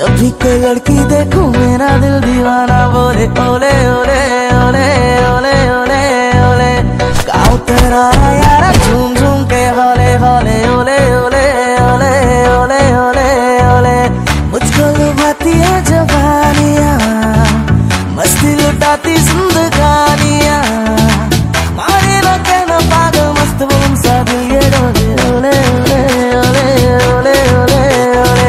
जब भी कोई लड़की देखूं मेरा दिल दीवाना बोले ओले ओले ओले ओले ओले ओले गाँव तेरा यारा झूम झूम के हौले हौले ओले ओले ओले ओले ओले ओले मुझको लुभाती है जवानियाँ मस्ती लुटाती जिंदगानियाँ मारे ना कहना पागल मस्त बम सा दिल ये डोले ओले ओले ओले ओले ओले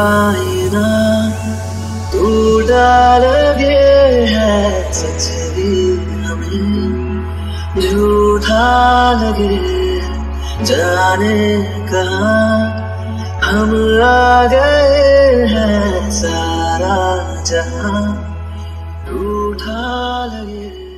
आईना तू डाल गए है, सच भी हमें झूठा लगे जाने कहा। हम आ गए हैं सारा जहां रूठा लगे।